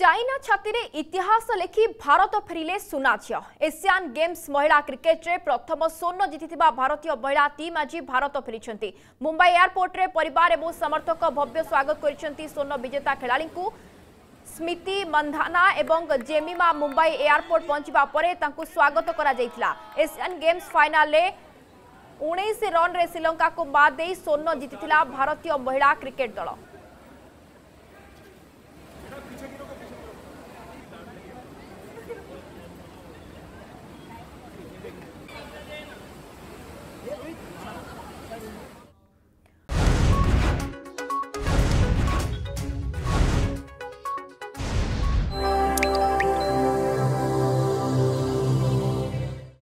China छाती रे इतिहास लेखि भारत फेरिले सुना झिया। एशियान गेम्स महिला क्रिकेट रे प्रथम स्वर्ण जीतिथिबा भारतीय महिला टीम आज भारत फेरिछंती। मुंबई एयरपोर्ट रे परिवार एवं समर्थक भव्य स्वागत करिछंती। स्वर्ण विजेता खेलाड़ींकु स्मृति मंधाना एवं जेमिमा मुंबई एयरपोर्ट पहुंचवा परे तांकु स्वागत करा जायतिला। एशियान गेम्स फाइनल रे 19 रन रे श्रीलंका को बाद दे स्वर्ण जीतिथिला भारतीय महिला क्रिकेट दल।